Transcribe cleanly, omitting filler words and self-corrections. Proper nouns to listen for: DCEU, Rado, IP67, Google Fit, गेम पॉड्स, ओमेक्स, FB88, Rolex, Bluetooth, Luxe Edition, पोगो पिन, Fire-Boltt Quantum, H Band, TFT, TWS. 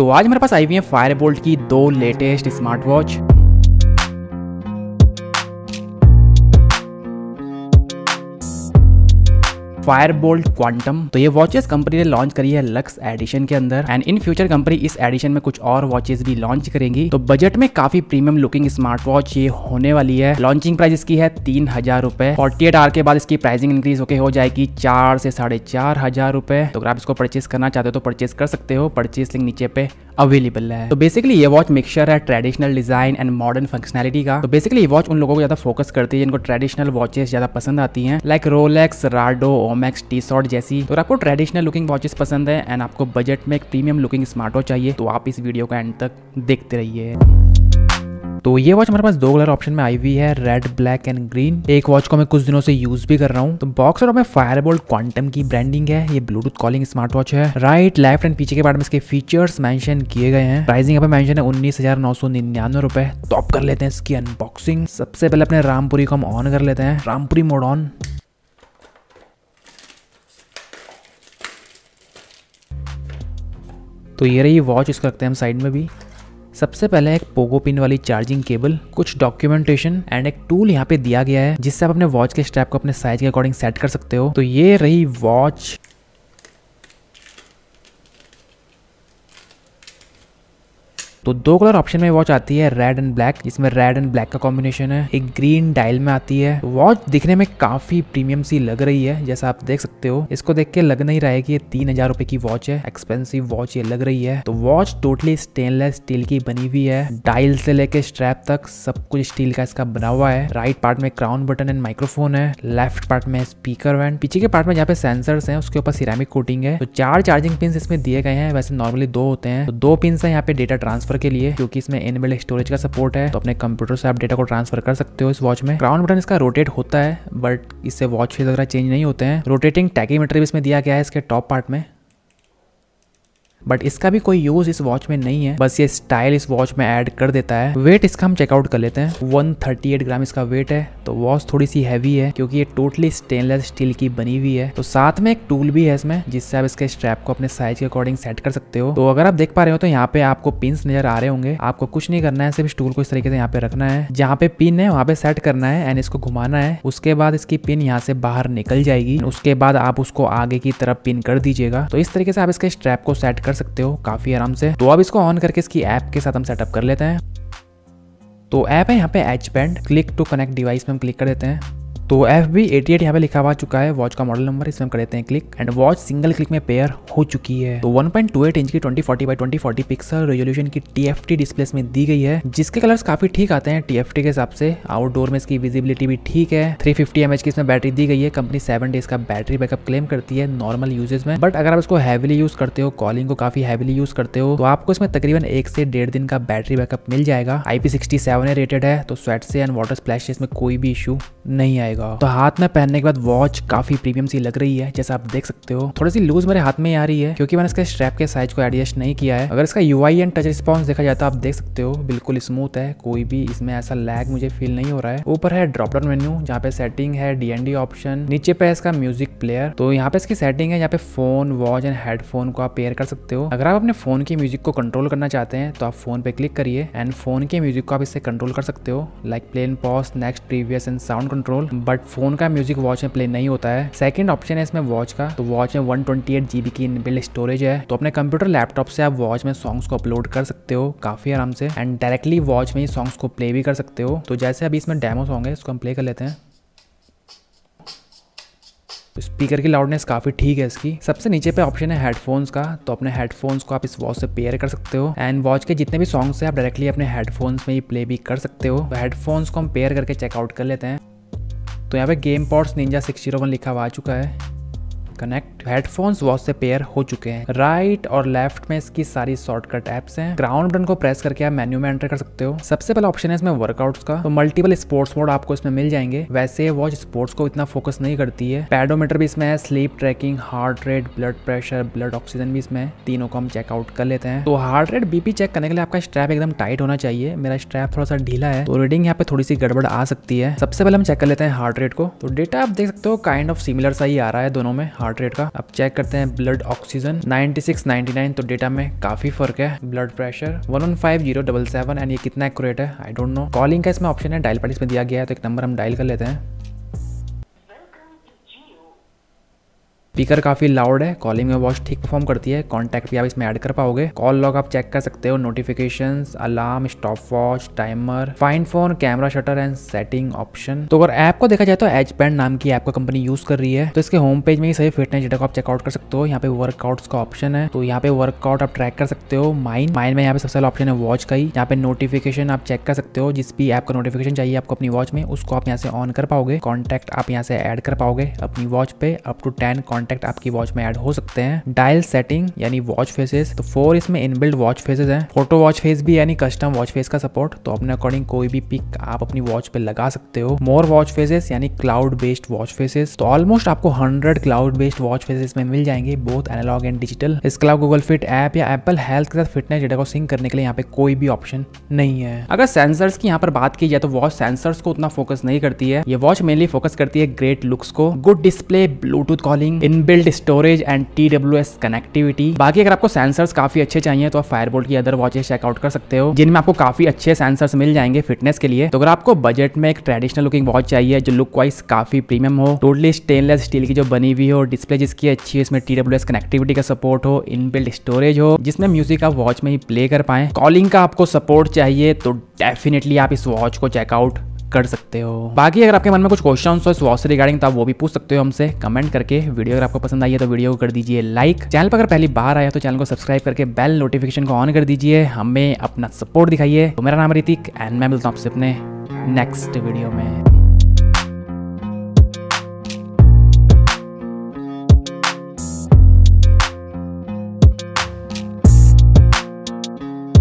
तो आज हमारे पास आई हुई है फायरबोल्ट की दो latest smart watch. Fireboltt Quantum, तो ये वॉचेस कंपनी ने लॉन्च करी है लक्स एडिशन के अंदर, एंड इन फ्यूचर कंपनी इस एडिशन में कुछ और वॉचेस भी लॉन्च करेंगी। तो बजट में काफी प्रीमियम लुकिंग स्मार्ट वॉच ये होने वाली है। लॉन्चिंग प्राइस इसकी है 3000 रुपए। 48 आवर के बाद इसकी प्राइसिंग इंक्रीज होके हो जाएगी 4 से 4500 रुपए। तो अगर आप इसको परचेस करना चाहते हो तो परचेस कर सकते हो, परचेस लिंक नीचे पे अवेलेबल है। तो बेसिकली ये वॉच मिक्सचर है traditional design and modern functionality का। तो बेसिकली ये वॉच उन लोगों को ज्यादा फोकस करती है जिनको ट्रेडिशनल वॉचेस ज्यादा पसंद आती हैं, like Rolex, Rado, ओमेक्स, Tissot जैसी। तो आपको ट्रेडिशनल लुकिंग वॉचेस पसंद है एंड आपको बजट में एक प्रीमियम लुकिंग स्मार्ट वॉच चाहिए तो आप इस वीडियो का एंड तक देखते रहिए। तो ये वॉच हमारे पास दो कलर ऑप्शन में आई हुई है, रेड, ब्लैक एंड ग्रीन। एक वॉच को मैं कुछ दिनों से यूज भी कर रहा हूँ। तो बॉक्स और में फायरबोल्ट क्वांटम की ब्रांडिंग है। ये ब्लूटूथ कॉलिंग स्मार्ट वॉच है। राइट, लेफ्ट एंड पीछे के पार्ट में इसके फीचर्स मेंशन किए गए हैं। प्राइसिंग यहाँ पे मेंशन है 19,999 रुपए। तो आप कर लेते हैं इसकी अनबॉक्सिंग। सबसे पहले अपने रामपुरी को हम ऑन कर लेते हैं, रामपुरी मोड ऑन। तो ये रही वॉच, इसको रखते हैं हम साइड में भी। सबसे पहले एक पोगो पिन वाली चार्जिंग केबल, कुछ डॉक्यूमेंटेशन एंड एक टूल यहाँ पे दिया गया है जिससे आप अपने वॉच के स्ट्रैप को अपने साइज के अकॉर्डिंग सेट कर सकते हो। तो ये रही वॉच। तो दो कलर ऑप्शन में वॉच आती है, रेड एंड ब्लैक, जिसमें रेड एंड ब्लैक का कॉम्बिनेशन है। एक ग्रीन डायल में आती है। वॉच दिखने में काफी प्रीमियम सी लग रही है, जैसा आप देख सकते हो। इसको देख के लग नहीं रहा है कि ये 3000 रुपए की वॉच है, एक्सपेंसिव वॉच ये लग रही है। तो वॉच टोटली स्टेनलेस स्टील की बनी हुई है, डायल से लेके स्ट्रैप तक सब कुछ स्टील का इसका बना हुआ है। राइट पार्ट में क्राउन बटन एंड माइक्रोफोन है, लेफ्ट पार्ट में स्पीकर एंड पीछे के पार्ट में जहाँ पे सेंसर्स है उसके ऊपर सिरेमिक कोटिंग है। तो 4 चार्जिंग पिन इसमें दिए गए हैं, वैसे नॉर्मली 2 होते हैं। तो 2 पिन है यहाँ पे डेटा ट्रांसफर के लिए, क्योंकि इसमें इनबिल्ट स्टोरेज का सपोर्ट है। तो अपने कंप्यूटर से आप डेटा को ट्रांसफर कर सकते हो इस वॉच में। क्राउन बटन इसका रोटेट होता है, बट इससे वॉच फेस वगैरह चेंज नहीं होते हैं। रोटेटिंग टैकीमीटर भी इसमें दिया गया है इसके टॉप पार्ट में, बट इसका भी कोई यूज इस वॉच में नहीं है, बस ये स्टाइल इस वॉच में ऐड कर देता है। वेट इसका हम चेकआउट कर लेते हैं, 138 ग्राम इसका वेट है। तो वॉच थोड़ी सी हैवी है क्योंकि ये टोटली स्टेनलेस स्टील की बनी हुई है। तो साथ में एक टूल भी है इसमें, जिससे आप इसके स्ट्रैप को अपने साइज के अकॉर्डिंग सेट कर सकते हो। तो अगर आप देख पा रहे हो तो यहाँ पे आपको पिंस नजर आ रहे होंगे। आपको कुछ नहीं करना है, सिर्फ टूल को इस तरीके से यहाँ पे रखना है, जहाँ पे पिन है वहाँ पे सेट करना है एंड इसको घुमाना है। उसके बाद इसकी पिन यहाँ से बाहर निकल जाएगी, उसके बाद आप उसको आगे की तरफ पिन कर दीजिएगा। तो इस तरीके से आप इसके स्ट्रैप को सेट कर सकते हो काफी आराम से। तो अब इसको ऑन करके इसकी ऐप के साथ हम सेटअप कर लेते हैं। तो ऐप है यहाँ पे H band, click to connect device में हम क्लिक कर देते हैं। तो FB88 यहाँ पे लिखा हुआ चुका है वॉच का मॉडल नंबर, इसमें हम कर देते हैं click and watch single click में पेयर हो चुकी है। तो 1.28 इंच की 2040x2040 पिक्सल रेजोल्यूशन की TFT डिस्प्ले में दी गई है, जिसके कलर्स काफी ठीक आते हैं TFT के हिसाब से। आउटडोर में इसकी विजिबिलिटी भी ठीक है। 350 mAh की इसमें बैटरी दी गई है। कंपनी 7 डेज का बैटरी बैकअप क्लेम करती है नॉर्मल यूजेज में, बट अगर आप इसको हैवीली यूज करते हो, कॉलिंग को काफी हैवीली यूज करते हो, तो आपको इसमें तकरीबन 1 से 1.5 दिन का बैटरी बैकअप मिल जाएगा। IP67 रेटेड है, तो स्वेट से एंड वाटर स्प्लैश से इसमें कोई भी इशू नहीं आएगा। तो हाथ में पहनने के बाद वॉच काफी प्रीमियम सी लग रही है, जैसा आप देख सकते हो। थोड़ी सी लूज मेरे हाथ में आ रही है क्योंकि मैंने इसके स्ट्रैप के साइज को एडजस्ट नहीं किया है। अगर इसका UI एंड टच रिस्पॉन्स देखा जाए तो आप देख सकते हो बिल्कुल स्मूथ है, कोई भी इसमें ऐसा लैग मुझे फील नहीं हो रहा है। ऊपर है ड्रॉपडाउन मेन्यू जहाँ पे सेटिंग है, DNDOption, नीचे पे इसका म्यूजिक प्लेयर। तो यहाँ पे इसकी सेटिंग है जहाँ पे फोन, वॉच एंड हेडफोन को आप पेयर कर सकते हो। अगर आप अपने फोन की म्यूजिक को कंट्रोल करना चाहते हैं तो आप फोन पे क्लिक करिए एंड फोन के म्यूजिक को आप इससे कंट्रोल कर सकते हो, like play and pause, next, previous and sound control. But phone का म्यूजिक वॉच में प्ले नहीं होता है। सेकंड ऑप्शन है इसमें वॉच का। तो वॉच में 128 GB की इनबिल्ट स्टोरेज है। तो अपने कंप्यूटर, लैपटॉप से आप वॉच में सॉन्ग्स को अपलोड कर सकते हो काफी आराम से एंड डायरेक्टली वॉच में ही सॉन्ग्स को प्ले भी कर सकते हो। तो जैसे अभी इसमें डेमो सॉन्ग है, इसको हम प्ले कर लेते हैं। स्पीकर की लाउडनेस काफी ठीक है इसकी। सबसे नीचे पे ऑप्शन है हेडफोन्स का। तो अपने हेडफोन्स को आप इस वॉच से पेयर कर सकते हो एंड वॉच के जितने भी सॉन्ग्स है आप डायरेक्टली अपने हेडफोन्स में ही प्ले भी कर सकते हो। तो हेडफोन्स को हम पेयर करके चेकआउट कर लेते हैं। तो यहाँ पे गेम पॉड्स निंजा 601 लिखा हुआ आ चुका है, कनेक्ट। हेडफोन्स वॉच से पेयर हो चुके हैं। राइट और लेफ्ट में इसकी सारी शॉर्टकट एप्स हैं। ग्राउंड बटन को प्रेस करके आप मेन्यू में एंटर कर सकते हो। सबसे पहला ऑप्शन है इसमें वर्कआउट्स का। तो मल्टीपल स्पोर्ट्स मोड आपको इसमें मिल जाएंगे। वैसे वॉच स्पोर्ट्स को इतना फोकस नहीं करती है। पैडोमीटर भी इसमें है, sleep tracking, heart rate, blood pressure, blood oxygen भी इसमें, तीनों को हम चेकआउट कर लेते हैं। तो हार्ट रेट, BP चेक करने के लिए आपका स्ट्रैप एकदम टाइट होना चाहिए। मेरा स्ट्रैप थोड़ा सा ढीला है तो रीडिंग यहाँ पे थोड़ी सी गड़बड़ आ सकती है। सबसे पहले हम चेक कर लेते हैं हार्ट रेट को। तो डेटा आप देख सकते हो काइंड ऑफ सिमिलर सा ही आ रहा है दोनों में। हार्ट रेट का। अब चेक करते हैं ब्लड ऑक्सीजन 96-99, तो डेटा में काफी फर्क है। ब्लड प्रेशर 115/077 एंड ये कितना एक्यूरेट है आई डोंट नो। कॉलिंग का इसमें ऑप्शन है, डायल पैड इसमें दिया गया है, तो एक नंबर हम डायल कर लेते हैं। स्पीकर काफ़ी लाउड है, कॉलिंग में वॉच ठीक परफॉर्म करती है। कॉन्टैक्ट भी आप इसमें ऐड कर पाओगे। कॉल लॉग आप चेक कर सकते हो, notifications, alarm, stop watch, timer, find phone, camera shutter and setting option. तो अगर ऐप को देखा जाए तो एच बैंड नाम की ऐप को कंपनी यूज कर रही है, तो इसके होम पेज में ही सही फिटनेस डेटा को आप चेकआउट कर सकते हो। यहाँ पे वर्कआउट्स का ऑप्शन है, तो यहाँ पे वर्कआउट आप ट्रैक कर सकते हो। माइन में यहाँ पे सबसे पहला ऑप्शन है वॉच का ही। यहाँ पे नोटिफिकेशन आप चेक कर सकते हो, जिस भी ऐप का नोटिफिकेशन चाहिए आपको अपनी वॉच में, उसको आप यहाँ से ऑन कर पाओगे। कॉन्टैक्ट आप यहाँ से ऐड कर पाओगे अपनी वॉच पे, अप टू 10 कॉन्टैक्ट आपकी वॉच में ऐड हो सकते हैं। डायल सेटिंग यानी वॉच फेसेस, तो 4 इसमें इनबिल्ड वॉच फेसेस हैं। फोटो वॉच फेस भी यानी कस्टम वॉच फेस का सपोर्ट, तो अपने अकॉर्डिंग कोई भी पिक आप अपनी वॉच पे लगा सकते हो। मोर वॉच फेसेस यानी क्लाउड बेस्ड वॉच फेसेस, तो ऑलमोस्ट आपको 100 क्लाउड बेस्ड वॉच फेसेस में मिल जाएंगे, बोथ एनालॉग एंड डिजिटल। इसके अलावा गूगल फिट ऐप या एप्पल हेल्थ के साथ फिटनेस डेटा को सिंक करने के लिए यहाँ पे कोई भी ऑप्शन नहीं है। अगर सेंसर्स की यहाँ पर बात की जाए तो वॉच सेंसर्स को उतना फोकस नहीं करती है। ये वॉच मेनली फोकस करती है ग्रेट लुक्स को, good display, Bluetooth calling, inbuilt storage and TWS connectivity. बाकी अगर आपको सेंसर्स काफी अच्छे चाहिए तो आप फायरबोल्ट की अदर वॉचेस चेकआउट कर सकते हो, जिनमें आपको काफी अच्छे सेंसर्स मिल जाएंगे फिटनेस के लिए। तो अगर आपको बजट में एक ट्रेडिशनल लुकिंग वॉच चाहिए जो लुक वाइज काफी प्रीमियम हो, टोटली स्टेनलेस स्टील की जो बनी हुई हो, डिस्प्ले जिसकी अच्छी है, इसमें TWS कनेक्टिविटी का सपोर्ट हो, इनबिल्ट स्टोरेज हो, जिसमें म्यूजिक आप वॉच में ही प्ले कर पाए, कॉलिंग का आपको सपोर्ट चाहिए, तो डेफिनेटली आप इस वॉच को चेकआउट कर सकते हो। बाकी अगर आपके मन में कुछ क्वेश्चन हो इस वॉच से रिगार्डिंग, तो आप वो भी पूछ सकते हो हमसे कमेंट करके। वीडियो अगर आपको पसंद आई है तो वीडियो को कर दीजिए लाइक। चैनल पर अगर पहली बार आया तो चैनल को सब्सक्राइब करके बेल नोटिफिकेशन को ऑन कर दीजिए, हमें अपना सपोर्ट दिखाइए। तो मेरा नाम ऋतिक एंड मैं मिलता हूँ आपसे अपने नेक्स्ट वीडियो में।